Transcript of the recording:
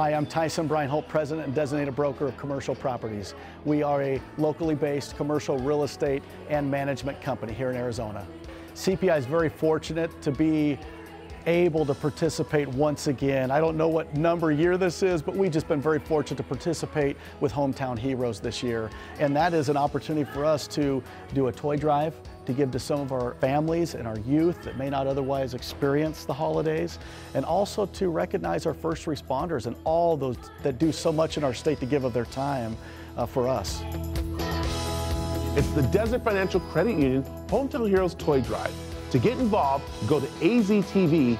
Hi, I'm Tyson Bryan Holt, President and Designated Broker of Commercial Properties. We are a locally based commercial real estate and management company here in Arizona. CPI is very fortunate to be able to participate once again. I don't know what number year this is, but we've just been very fortunate to participate with Hometown Heroes this year. And that is an opportunity for us to do a toy drive, to give to some of our families and our youth that may not otherwise experience the holidays, and also to recognize our first responders and all those that do so much in our state to give of their time for us. It's the Desert Financial Credit Union Hometown Heroes Toy Drive. To get involved, go to aztv.com.